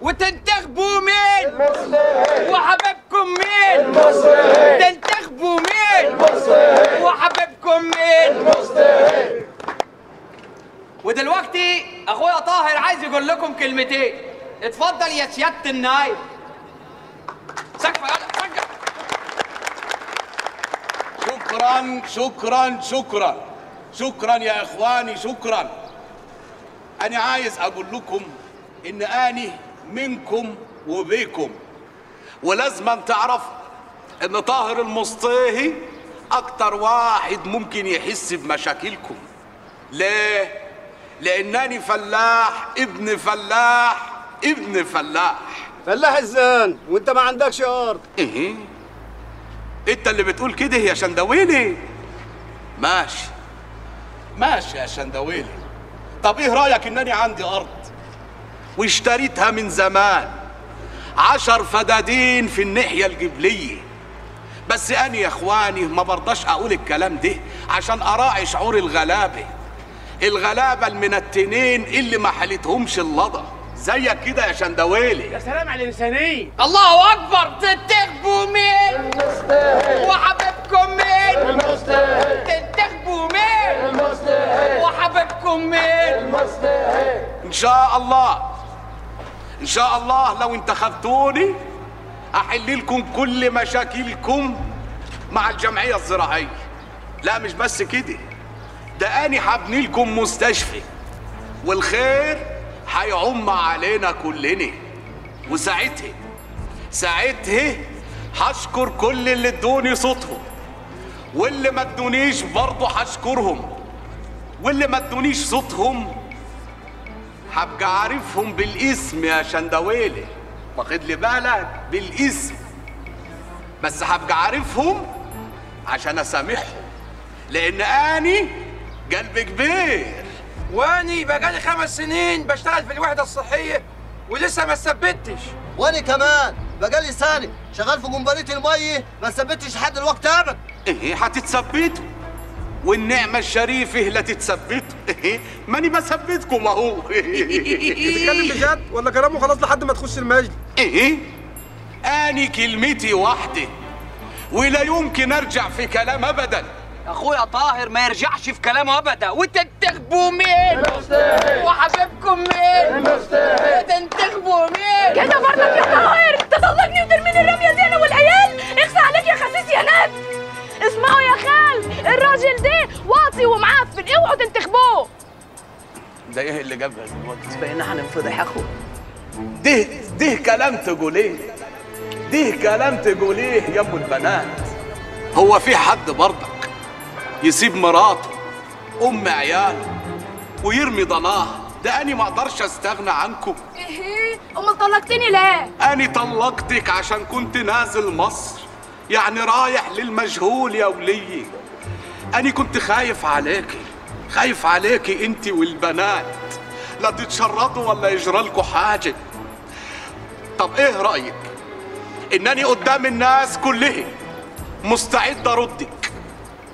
وتنتخبوا مين؟ المصريين. وحبابكم مين؟ المصريين. تنتخبوا مين؟ المصريين. وحبابكم مين؟ المصريين. ودلوقتي اخويا طاهر عايز يقول لكم كلمتين. اتفضل يا سيادة النايب. سقف يلا سقف. شكرا شكرا شكرا شكرا يا اخواني شكرا. انا عايز اقول لكم ان اني منكم وبيكم، ولازم أن تعرف ان طاهر المصطيهي اكتر واحد ممكن يحس بمشاكلكم. ليه؟ لانني فلاح ابن فلاح ابن فلاح. فلاح الزان وانت ما عندكش ارض. ايه انت اللي بتقول كده يا شندويلي؟ ماشي ماشي يا شندويلي. طب ايه رايك انني عندي ارض واشتريتها من زمان، 10 فدادين في الناحية الجبلية، بس أنا يا إخواني ما برضاش أقول الكلام ده عشان أراعي شعور الغلابة، الغلابة المنتنين اللي ما حلتهمش اللضا زيك كده يا شندويلي. يا سلام على الإنسانية. الله أكبر. تنتخبوا مين؟ المصريين. وحبيبكم مين؟ المصريين. تنتخبوا مين؟ المصريين. وحبيبكم مين؟ المصريين. إن شاء الله إن شاء الله لو انتخبتوني أحل لكم كل مشاكلكم مع الجمعية الزراعية. لا مش بس كده، ده أنا هبني لكم مستشفى والخير هيعم علينا كلنا، وساعتها هشكر كل اللي ادوني صوتهم، واللي ما ادونيش برضه هشكرهم، واللي ما ادونيش صوتهم هبقى عارفهم بالاسم يا شندويلي، واخد لي بالك؟ بالاسم بس هبقى عارفهم عشان اسامحهم، لان اني قلبي كبير. واني بقالي 5 سنين بشتغل في الوحده الصحيه ولسه ما اتثبتش. واني كمان بقالي سنه شغال في جمبريه الميه ما اتثبتش لحد الوقت ابدا. ايه هتتثبتوا؟ والنعمة الشريفة لا تتثبت. ماني بثبتكم اهو. بتتكلم بجد ولا كلامه خلاص لحد ما تخش المجلس؟ ايه؟ أنا كلمتي واحدة ولا يمكن أرجع في كلام أبدا. أخويا طاهر ما يرجعش في كلامه أبدا. وتنتخبوا مين؟ المصريين. وحبيبكم مين؟ المصريين. وتنتخبوا مين؟ كده برضك يا طاهر تطلقني وترميني الرمية دي أنا والعيال؟ إخسى عليك يا خسيس يا ناس. اسمعوا يا خال، الراجل ده واطي ومعفن، اوعوا تنتخبوه. ده ايه اللي جابها دلوقتي؟ بقينا هننفضح يا اخو. ده كلام تقوليه، جنب البنات. هو في حد برضك يسيب مراته ام عياله ويرمي ضناها؟ ده أنا ما أقدرش أستغنى عنكم. إيه؟ أمال طلقتني ليه؟ أنا طلقتك عشان كنت نازل مصر، يعني رايح للمجهول يا وليي. أنا كنت خايف عليكي، أنت والبنات، لا تتشردوا ولا يجرالكوا حاجة. طب إيه رأيك إنني قدام الناس كلهم مستعد أردك،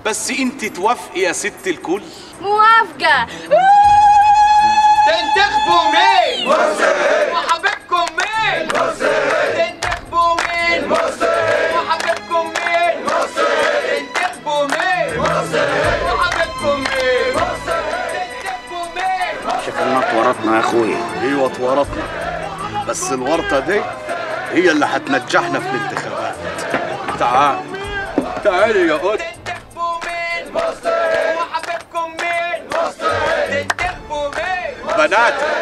بس أنت توافقي يا ست الكل؟ موافقة. تنتخبوا مين؟ مصريين. وحبيبكم مين؟ مصريين. تنتخبوا مين؟ مصريين. وحبيبكم مين؟ مصريين. تنتخبوا مين؟ مصريين. وحبيبكم مين؟ مصريين. تنتخبوا مين؟ شكلنا اتورطنا يا اخويا. ايوه اتورطنا، بس الورطه دي هي اللي هتنجحنا في الانتخابات. تعال تعالي يا قط. تنتخبوا مين؟ مصريين. وحبيبكم مين؟ مصريين. بنات